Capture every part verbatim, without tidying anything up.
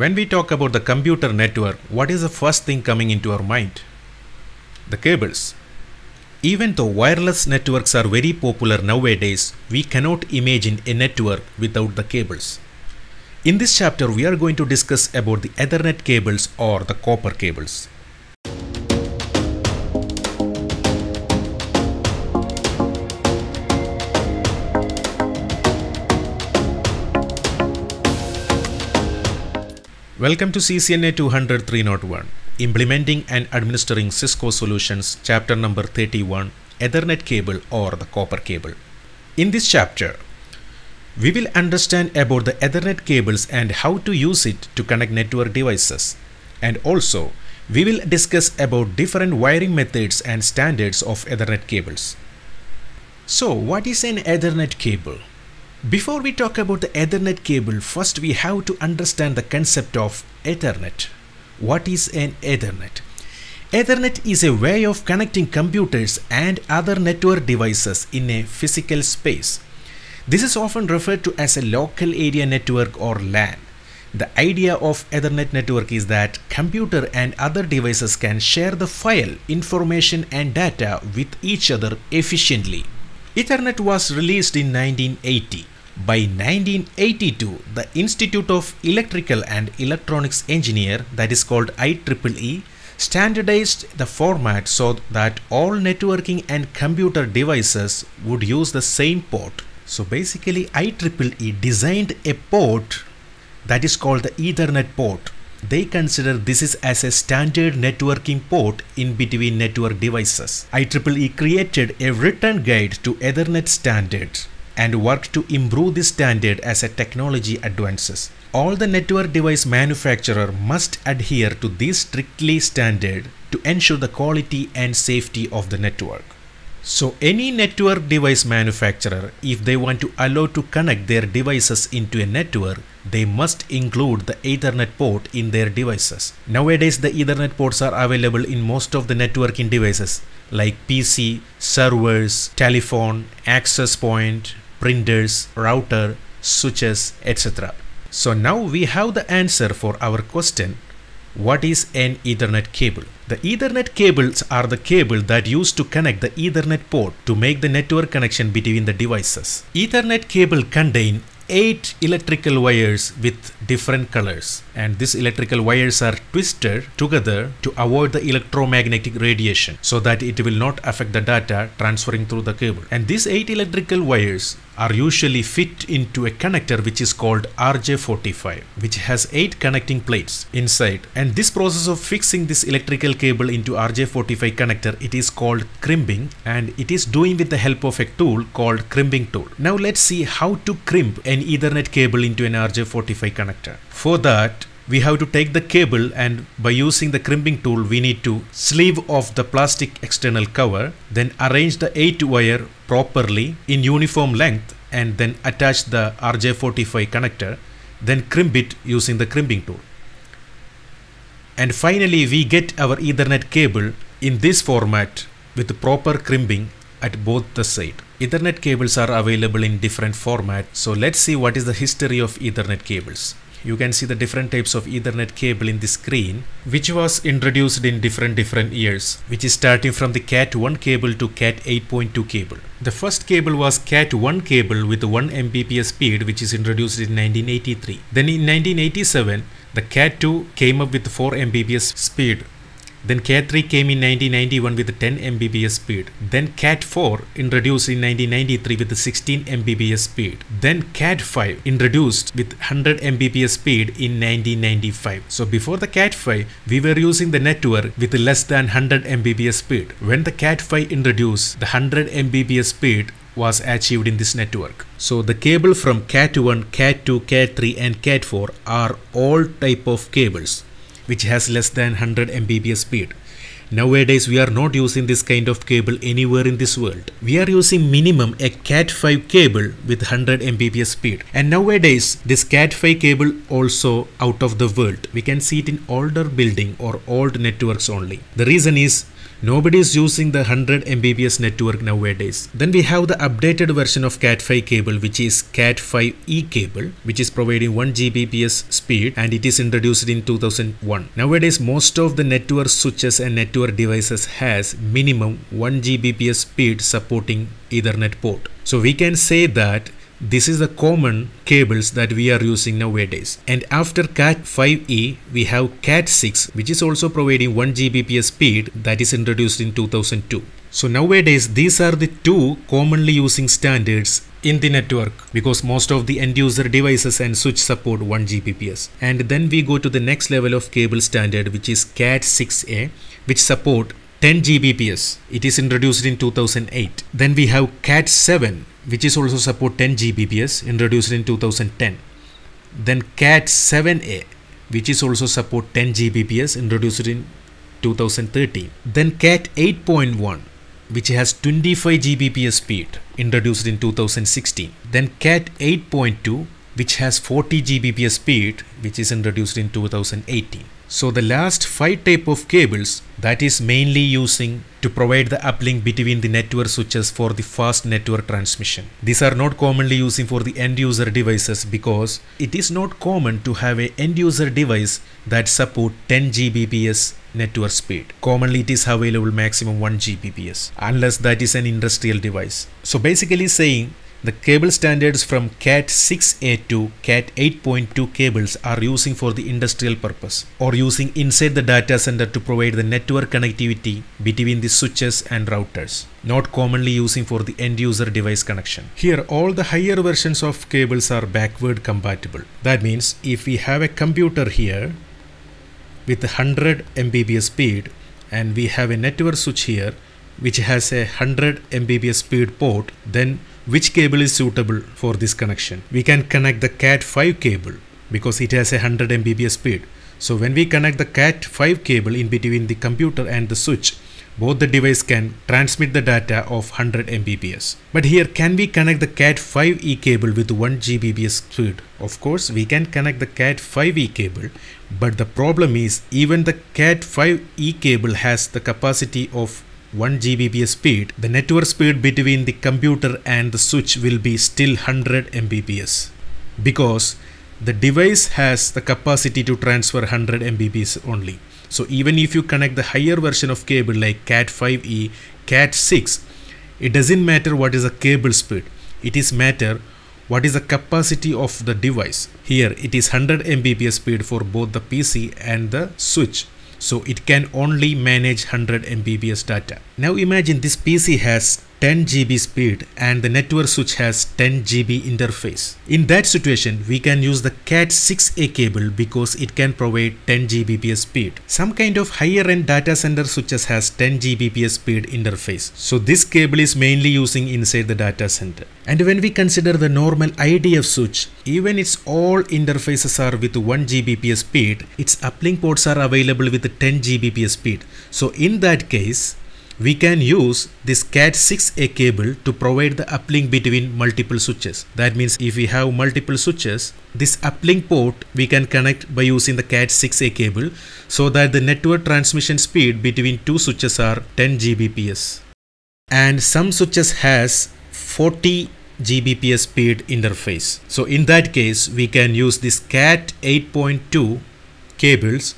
When we talk about the computer network, what is the first thing coming into our mind? The cables. Even though wireless networks are very popular nowadays, we cannot imagine a network without the cables. In this chapter, we are going to discuss about the Ethernet cables or the copper cables. Welcome to C C N A two hundred dash three oh one, Implementing and Administering Cisco Solutions, Chapter Number thirty-one, Ethernet Cable or the Copper Cable. In this chapter, we will understand about the Ethernet cables and how to use it to connect network devices. And also, we will discuss about different wiring methods and standards of Ethernet cables. So, what is an Ethernet cable? Before we talk about the Ethernet cable, first we have to understand the concept of Ethernet. What is an Ethernet? Ethernet is a way of connecting computers and other network devices in a physical space. This is often referred to as a local area network or LAN. The idea of Ethernet network is that computer and other devices can share the file, information and data with each other efficiently. Ethernet was released in nineteen eighty. By nineteen eighty-two, the Institute of Electrical and Electronics Engineer, that is called I triple E, standardized the format so that all networking and computer devices would use the same port. So basically I triple E designed a port that is called the Ethernet port. They consider this is as a standard networking port in between network devices. I triple E created a written guide to Ethernet standard and worked to improve this standard as the technology advances. All the network device manufacturer must adhere to this strictly standard to ensure the quality and safety of the network. So any network device manufacturer, if they want to allow to connect their devices into a network, they must include the Ethernet port in their devices. Nowadays, the Ethernet ports are available in most of the networking devices like P C, servers, telephone, access point, printers, router, switches, et cetera. So now we have the answer for our question. What is an Ethernet cable? The Ethernet cables are the cable that used to connect the Ethernet port to make the network connection between the devices. Ethernet cable contain eight electrical wires with different colors, and these electrical wires are twisted together to avoid the electromagnetic radiation so that it will not affect the data transferring through the cable. And these eight electrical wires are usually fit into a connector which is called R J forty-five, which has eight connecting plates inside, and this process of fixing this electrical cable into R J forty-five connector, it is called crimping, and it is doing with the help of a tool called crimping tool. Now let's see how to crimp an Ethernet cable into an R J forty-five connector. For that, we have to take the cable, and by using the crimping tool we need to sleeve off the plastic external cover, then arrange the eight wire properly in uniform length and then attach the R J forty-five connector, then crimp it using the crimping tool. And finally we get our Ethernet cable in this format with proper crimping at both the side. Ethernet cables are available in different formats, so let's see what is the history of Ethernet cables. You can see the different types of Ethernet cable in the screen, which was introduced in different different years, which is starting from the Cat one cable to Cat eight point two cable. The first cable was Cat one cable with one megabits per second speed, which is introduced in nineteen eighty-three. Then in nineteen eighty-seven, the Cat two came up with four megabits per second speed. Then Cat three came in nineteen ninety-one with ten megabits per second speed. Then Cat four introduced in nineteen ninety-three with sixteen megabits per second speed. Then Cat five introduced with one hundred megabits per second speed in nineteen ninety-five. So before the Cat five, we were using the network with less than one hundred megabits per second speed. When the Cat five introduced, the one hundred megabits per second speed was achieved in this network. So the cable from Cat one, Cat two, Cat three and Cat four are all type of cables which has less than one hundred megabits per second speed. Nowadays we are not using this kind of cable anywhere in this world. We are using minimum a Cat five cable with one hundred megabits per second speed. And nowadays this Cat five cable also out of the world. We can see it in older building or old networks only. The reason is Nobody is using the one hundred megabits network nowadays. Then we have the updated version of Cat five cable, which is Cat five E cable, which is providing one gigabits speed, and it is introduced in two thousand one. Nowadays, most of the network switches and network devices has minimum one gigabits speed supporting Ethernet port. So we can say that this is the common cables that we are using nowadays. And after Cat five E, we have Cat six, which is also providing one gigabits speed, that is introduced in two thousand two. So nowadays, these are the two commonly using standards in the network, because most of the end user devices and switch support one gigabits. And then we go to the next level of cable standard, which is Cat six A, which support ten gigabits. It is introduced in two thousand eight. Then we have Cat seven, which is also support ten gigabits, introduced in two thousand ten. Then Cat seven A, which is also support ten gigabits, introduced in two thousand thirteen. Then Cat eight point one, which has twenty-five gigabits speed, introduced in two thousand sixteen. Then Cat eight point two, which has forty gigabits speed, which is introduced in two thousand eighteen. So the last five type of cables that is mainly using to provide the uplink between the network switches for the fast network transmission. These are not commonly using for the end user devices, because it is not common to have a end user device that support ten gigabits network speed. Commonly it is available maximum one gigabits, unless that is an industrial device. So basically saying, the cable standards from Cat six A to Cat eight point two cables are using for the industrial purpose, or using inside the data center to provide the network connectivity between the switches and routers, not commonly using for the end user device connection. Here all the higher versions of cables are backward compatible. That means if we have a computer here with one hundred megabits speed, and we have a network switch here which has a one hundred megabits speed port, then which cable is suitable for this connection? We can connect the Cat five cable because it has a one hundred megabits speed. So when we connect the Cat five cable in between the computer and the switch, both the device can transmit the data of one hundred megabits. But here, can we connect the Cat five E cable with one gigabits speed? Of course, we can connect the Cat five E cable, but the problem is even the Cat five E cable has the capacity of one gigabits speed. The network speed between the computer and the switch will be still one hundred megabits, because the device has the capacity to transfer one hundred megabits only. So even if you connect the higher version of cable like Cat five E, Cat six, it doesn't matter what is the cable speed. It is matter what is the capacity of the device. Here it is one hundred megabits speed for both the P C and the switch. So it can only manage one hundred megabits data. Now imagine this P C has ten gigabits speed and the network switch has ten gigabit interface. In that situation, we can use the Cat six A cable because it can provide ten gigabits speed. Some kind of higher end data center switches has ten gigabits speed interface. So this cable is mainly using inside the data center. And when we consider the normal I D F switch, even its all interfaces are with one gigabit speed, its uplink ports are available with ten gigabits speed. So in that case, we can use this Cat six A cable to provide the uplink between multiple switches. That means if we have multiple switches, this uplink port we can connect by using the Cat six A cable, so that the network transmission speed between two switches are ten gigabits. And some switches has forty gigabits speed interface. So in that case, we can use this Cat eight point two cables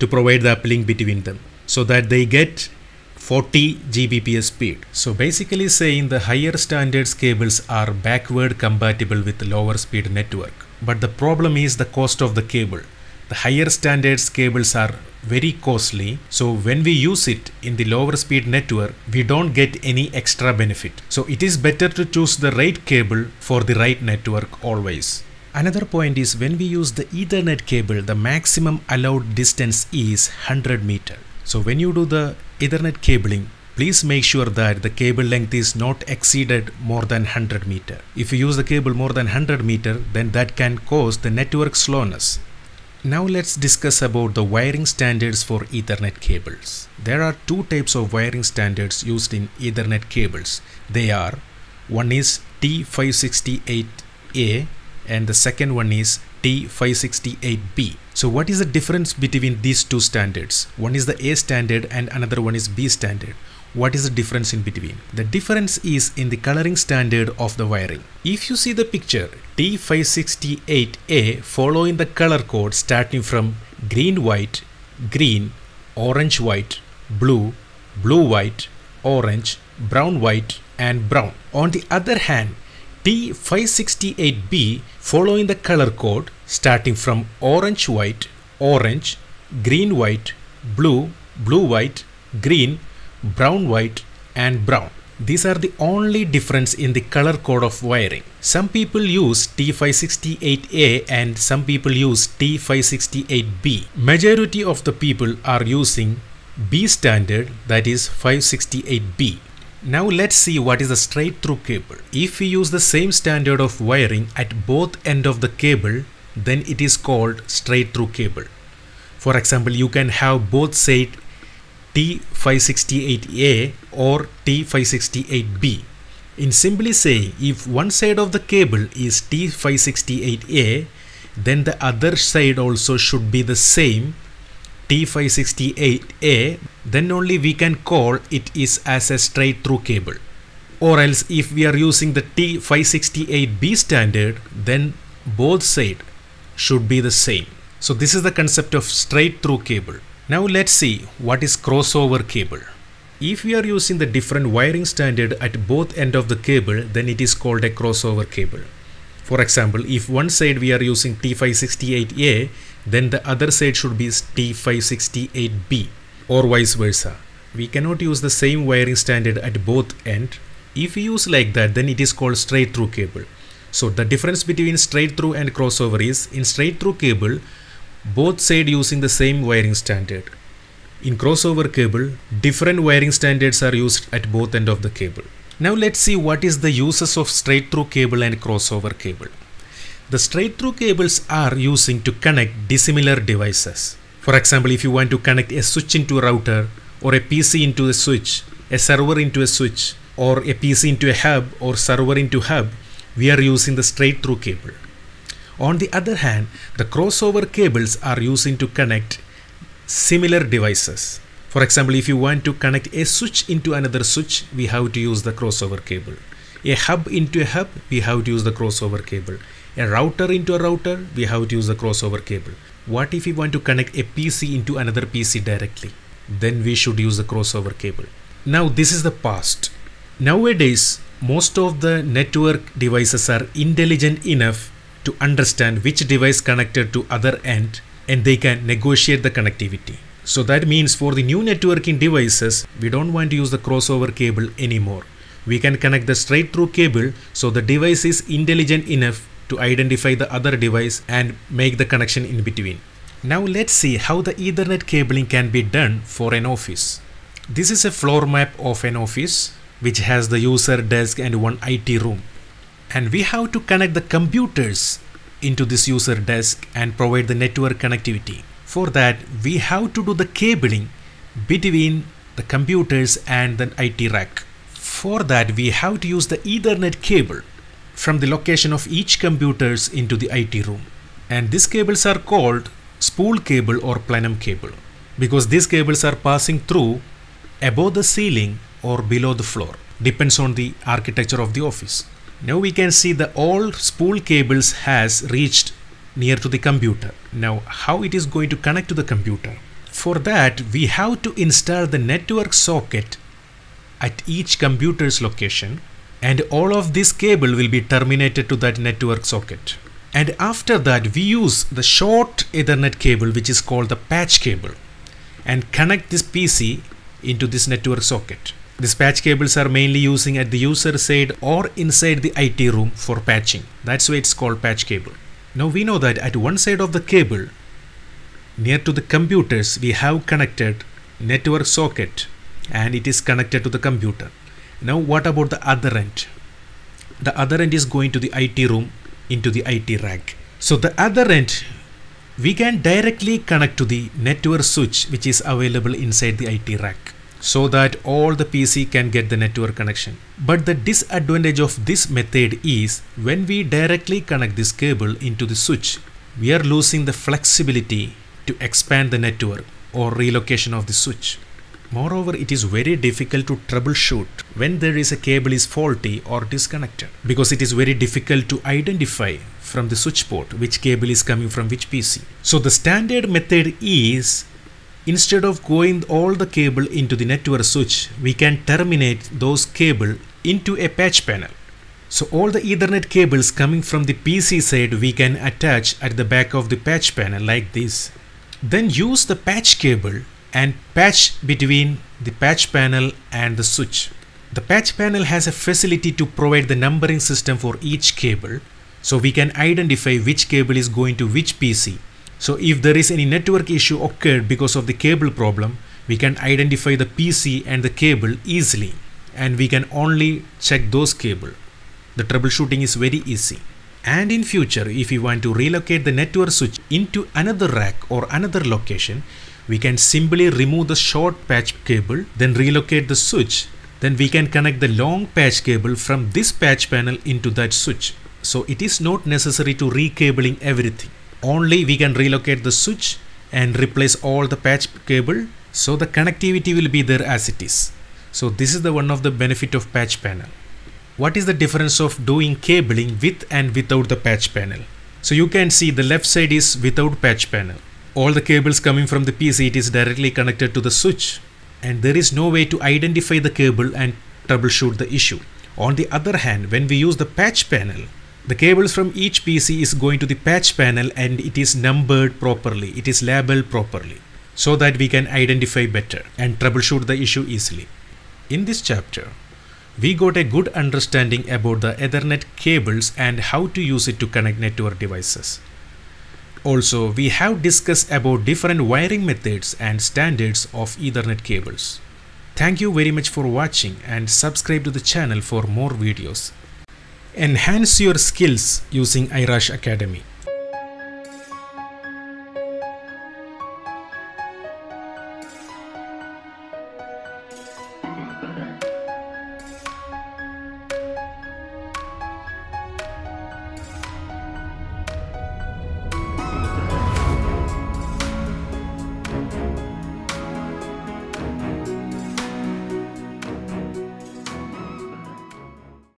to provide the uplink between them, so that they get forty gigabits speed. So basically saying, the higher standards cables are backward compatible with lower speed network. But the problem is the cost of the cable. The higher standards cables are very costly. So when we use it in the lower speed network, we don't get any extra benefit. So it is better to choose the right cable for the right network always. Another point is, when we use the Ethernet cable, the maximum allowed distance is one hundred meters. So when you do the Ethernet cabling, please make sure that the cable length is not exceeded more than one hundred meters. If you use the cable more than one hundred meters, then that can cause the network slowness. Now let's discuss about the wiring standards for Ethernet cables. There are two types of wiring standards used in Ethernet cables. They are, one is T five sixty-eight A and the second one is T five sixty-eight B. So what is the difference between these two standards? One is the A standard and another one is B standard. What is the difference in between? The difference is in the coloring standard of the wiring. If you see the picture, T five sixty-eight A following the color code starting from green white, green, orange white, blue, blue white, orange, brown white and brown. On the other hand, T five sixty-eight B following the color code starting from orange white, orange, green white, blue, blue white, green, brown white and brown. These are the only difference in the color code of wiring. Some people use T five sixty-eight A and some people use T five sixty-eight B. Majority of the people are using B standard, that is five sixty-eight B. Now let's see what is a straight through cable. If we use the same standard of wiring at both end of the cable, then it is called straight through cable. For example, you can have both side T five sixty-eight A or T five sixty-eight B. In simply saying, if one side of the cable is T five sixty-eight A, then the other side also should be the same T five sixty-eight A, then only we can call it is as a straight through cable. Or else if we are using the T five sixty-eight B standard, then both sides should be the same. So this is the concept of straight through cable. Now let's see what is crossover cable. If we are using the different wiring standard at both end of the cable, then it is called a crossover cable. For example, if one side we are using T five sixty-eight A, then the other side should be T five sixty-eight B or vice versa. We cannot use the same wiring standard at both end. If we use like that, then it is called straight through cable. So the difference between straight through and crossover is in straight through cable, both sides using the same wiring standard. In crossover cable, different wiring standards are used at both ends of the cable. Now let's see what is the uses of straight through cable and crossover cable. The straight through cables are using to connect dissimilar devices. For example, if you want to connect a switch into a router or a P C into a switch, a server into a switch or a P C into a hub or server into hub, we are using the straight through cable. On the other hand, the crossover cables are used to connect similar devices. For example, if you want to connect a switch into another switch, we have to use the crossover cable. A hub into a hub, we have to use the crossover cable. A router into a router, we have to use the crossover cable. What if we want to connect a P C into another P C directly? Then we should use the crossover cable. Now this is the past. Nowadays, most of the network devices are intelligent enough to understand which device connected to other end and they can negotiate the connectivity. So that means for the new networking devices, we don't want to use the crossover cable anymore. We can connect the straight through cable so the device is intelligent enough to identify the other device and make the connection in between. Now let's see how the Ethernet cabling can be done for an office. This is a floor map of an office which has the user desk and one I T room. And we have to connect the computers into this user desk and provide the network connectivity. For that, we have to do the cabling between the computers and the I T rack. For that, we have to use the Ethernet cable from the location of each computers into the I T room. And these cables are called spool cable or plenum cable because these cables are passing through above the ceiling or below the floor. Depends on the architecture of the office. Now we can see the all spool cables has reached near to the computer. Now how it is going to connect to the computer? For that we have to install the network socket at each computer's location and all of this cable will be terminated to that network socket. And after that we use the short Ethernet cable which is called the patch cable and connect this P C into this network socket. These patch cables are mainly using at the user side or inside the I T room for patching. That's why it's called patch cable. Now we know that at one side of the cable, near to the computers, we have connected network socket and it is connected to the computer. Now what about the other end? The other end is going to the I T room into the I T rack. So the other end, we can directly connect to the network switch which is available inside the I T rack, so that all the P C can get the network connection. But the disadvantage of this method is when we directly connect this cable into the switch, we are losing the flexibility to expand the network or relocation of the switch. Moreover, it is very difficult to troubleshoot when there is a cable is faulty or disconnected, because it is very difficult to identify from the switch port which cable is coming from which P C. So the standard method is, instead of going all the cable into the network switch, we can terminate those cable into a patch panel. So all the Ethernet cables coming from the P C side we can attach at the back of the patch panel like this. Then use the patch cable and patch between the patch panel and the switch. The patch panel has a facility to provide the numbering system for each cable, so we can identify which cable is going to which P C. So if there is any network issue occurred because of the cable problem, we can identify the P C and the cable easily, and we can only check those cable. The troubleshooting is very easy. And in future, if you want to relocate the network switch into another rack or another location, we can simply remove the short patch cable, then relocate the switch. Then we can connect the long patch cable from this patch panel into that switch. So it is not necessary to recabling everything. Only we can relocate the switch and replace all the patch cable. So the connectivity will be there as it is. So this is the one of the benefit of patch panel. What is the difference of doing cabling with and without the patch panel? So you can see the left side is without patch panel. All the cables coming from the P C, it is directly connected to the switch, and there is no way to identify the cable and troubleshoot the issue. On the other hand, when we use the patch panel, the cables from each P C is going to the patch panel and it is numbered properly, it is labeled properly, so that we can identify better and troubleshoot the issue easily. In this chapter, we got a good understanding about the Ethernet cables and how to use it to connect network devices. Also, we have discussed about different wiring methods and standards of Ethernet cables. Thank you very much for watching, and subscribe to the channel for more videos. Enhance your skills using iRash Academy.